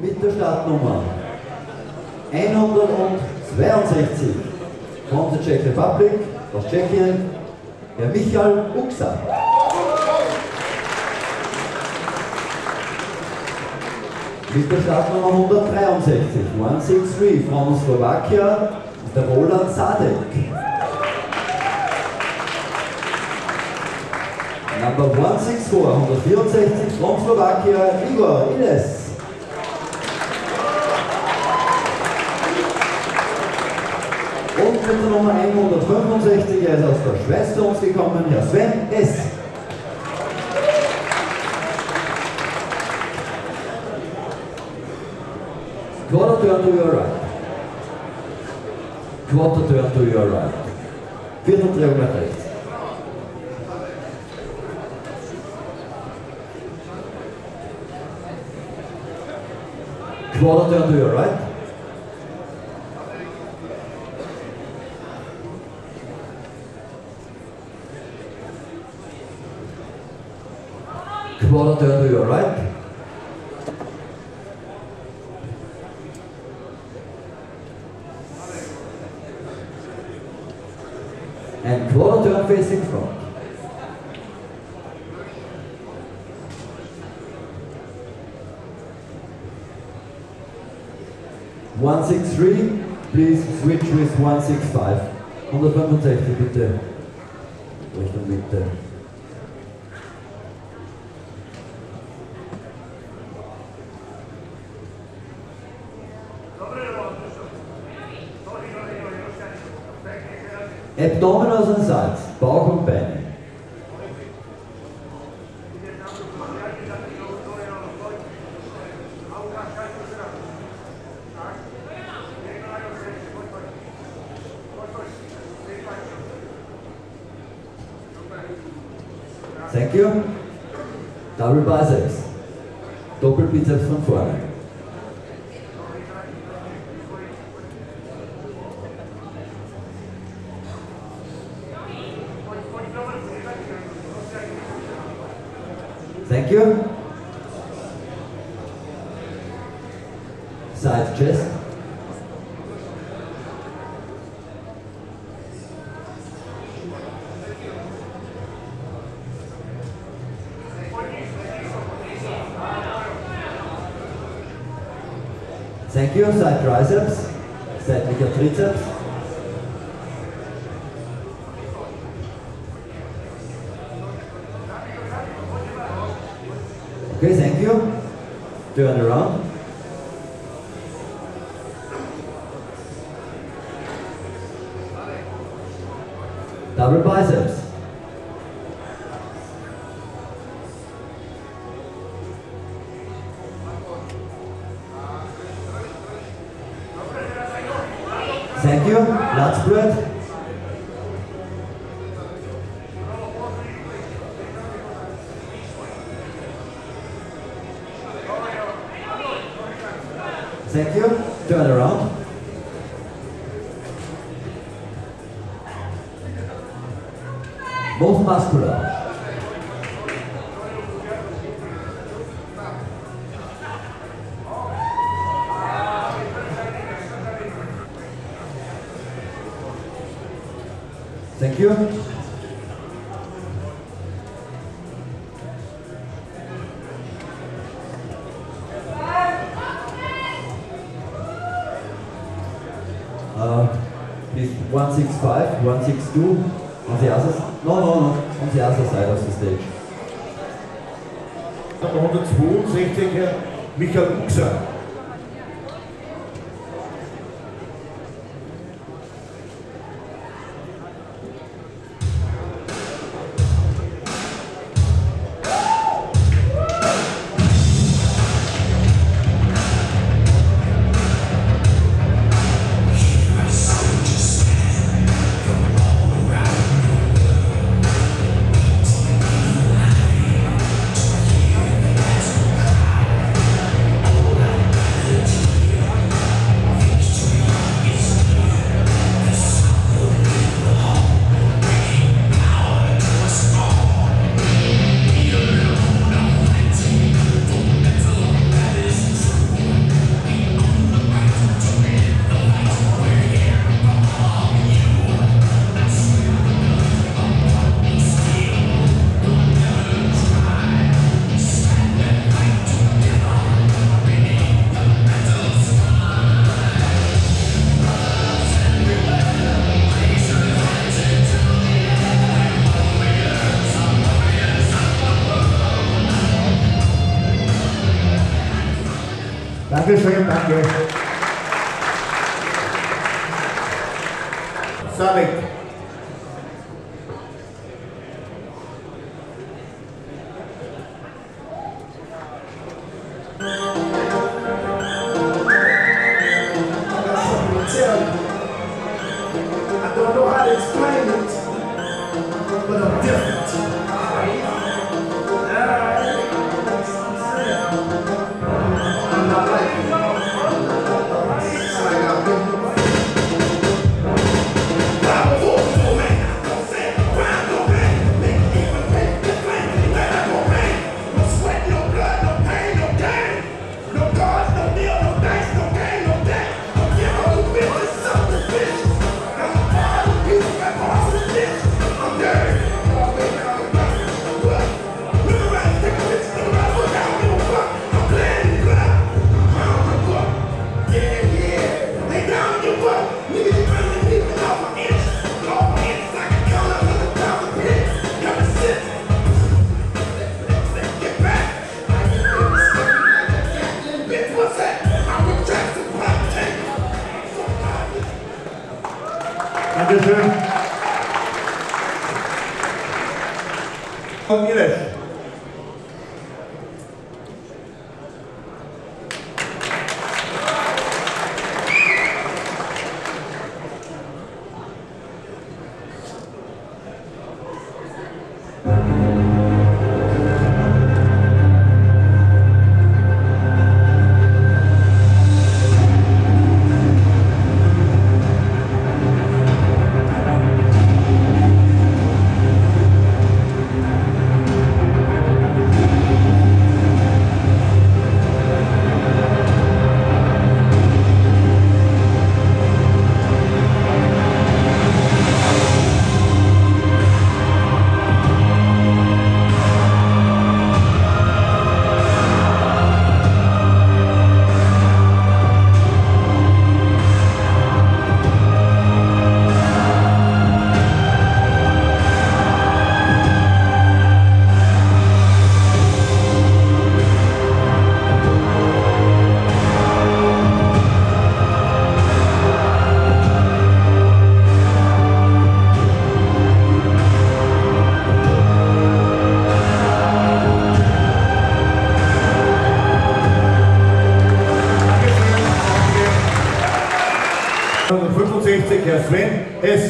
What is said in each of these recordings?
mit der Startnummer 162 von der Czech Republic aus Tschechien, der Michal Uxa. Mit der Startnummer 163, 163 von Slowakia, der Roland Sadek. Number 164, 164 from Slovakia, Igor Illés. Und mit der Nummer 165, er ist aus der Schweiz zu uns gekommen, Herr Sven Hess. Quarter turn to your right. Quarter turn to your right. Vierteldrehung nach rechts. Quarter turn to your right. Quarter turn to your right. And quarter turn facing front. One, 163, please switch with 165. 165 bitte. Richtung Mitte. Abdomen aus den Salz, Bauch und Beine. Thank you. Double biceps. Doppelbizeps von vorne. Thank you. Side chest. Thank you, side triceps, seitlicher Trizeps. Okay, thank you. Turn around. Double biceps. Thank you, blood spread. Thank you, turn around. Both muscular. Thank you. Please 165, 162 on the other side. No, on the other side of the stage. 162, Herr Michal Uxa. Dankeschön, danke. Sadek. I don't know how to explain it, but I'm different. Dankeschön. Igor Illés. Herr Sven Hess.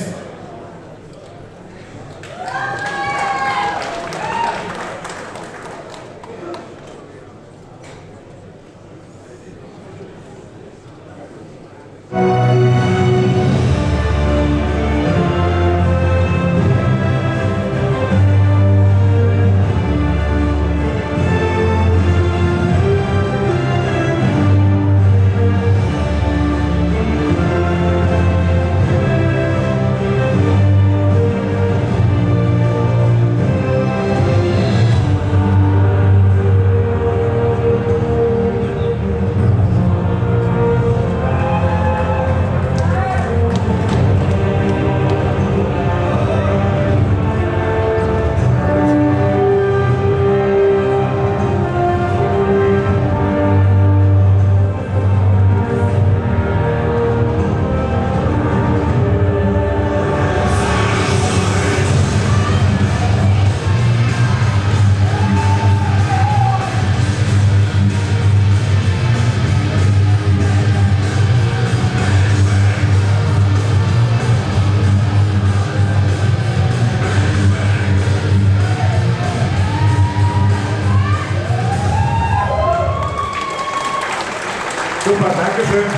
Super, danke schön.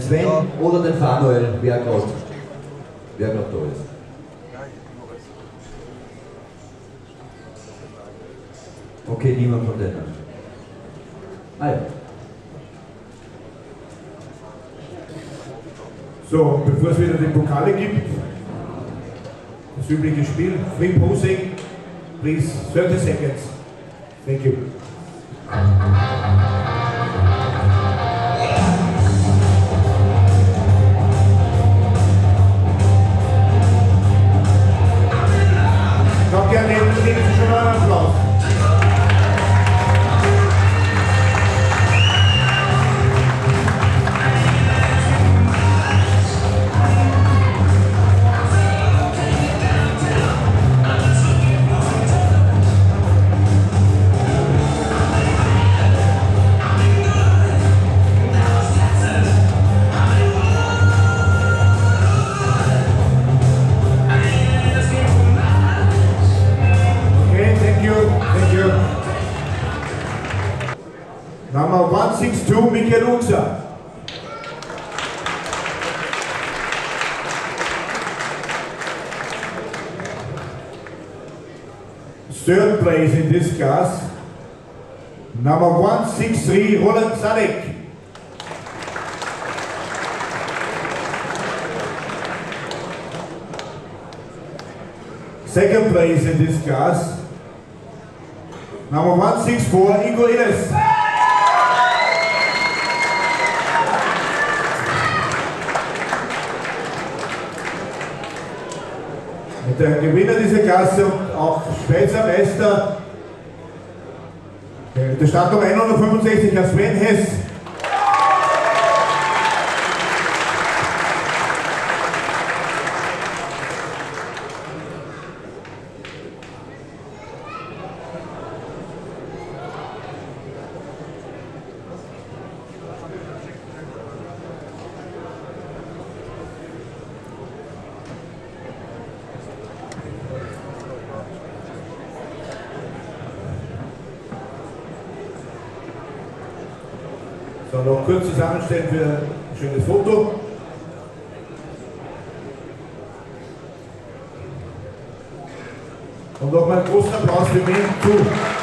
Sven oder den Manuel, wer gerade da ist. Okay, niemand von denen. Hi. So, bevor es wieder die Pokale gibt, das übliche Spiel, Free Posing, please 30 seconds. Thank you. Geben Sie schon mal einen Applaus. Number 162, Michal Uxa. Third place in this class, number 163, Roland Sadek. Second place in this class, number 164, Igor Illés. Und der Gewinner dieser Klasse und auch Schweizer Meister der Startnummer 165, der Sven Hess. So, noch kurz zusammenstellen für ein schönes Foto. Und nochmal einen großen Applaus für mich.